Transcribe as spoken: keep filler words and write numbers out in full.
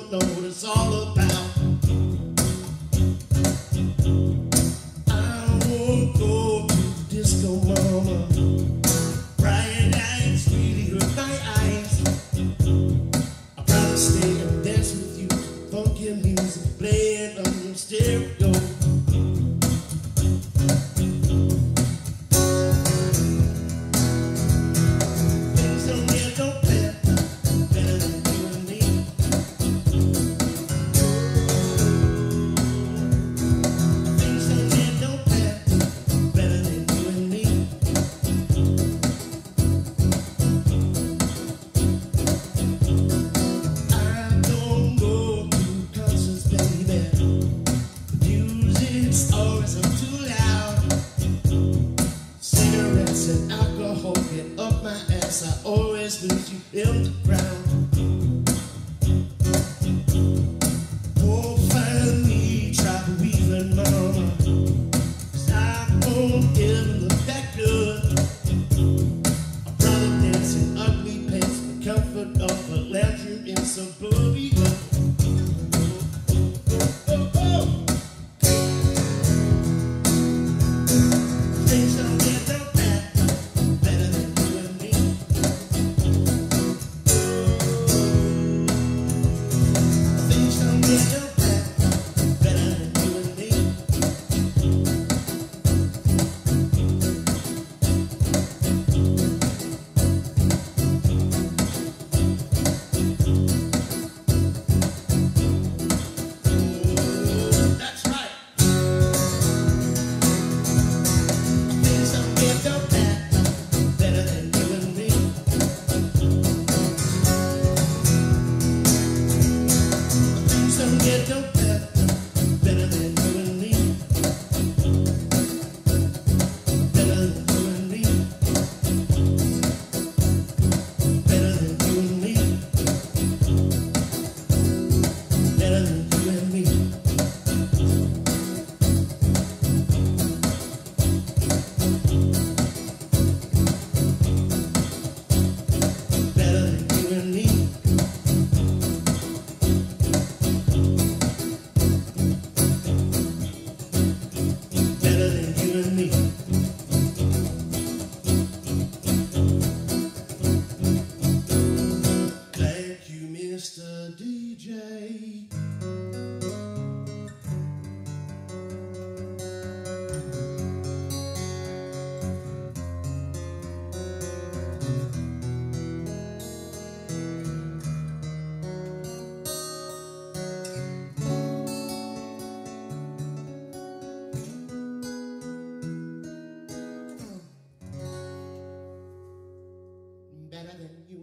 don't know what it's all about. I won't go to the disco, mama. Bright eyes really hurt my eyes. I'll probably stay and dance with you. Funky music playing on your stereo. I always lose you in the ground. Oh, finally try to weave and mama, 'cause I won't ever look that good. I'll probably dance in ugly pants in the comfort of a lounge room in suburbia. Better than you.